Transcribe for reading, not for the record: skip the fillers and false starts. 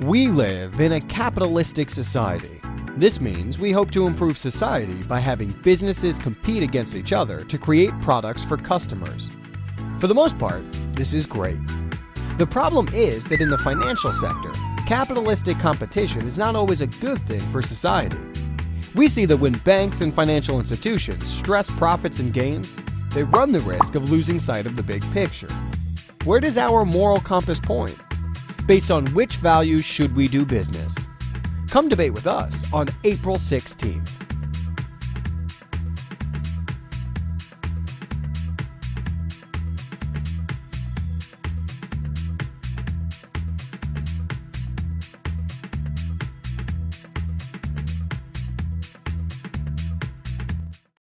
We live in a capitalistic society. This means we hope to improve society by having businesses compete against each other to create products for customers. For the most part, this is great. The problem is that in the financial sector, capitalistic competition is not always a good thing for society. We see that when banks and financial institutions stress profits and gains, they run the risk of losing sight of the big picture. Where does our moral compass point? Based on which values should we do business? Come debate with us on April 16th.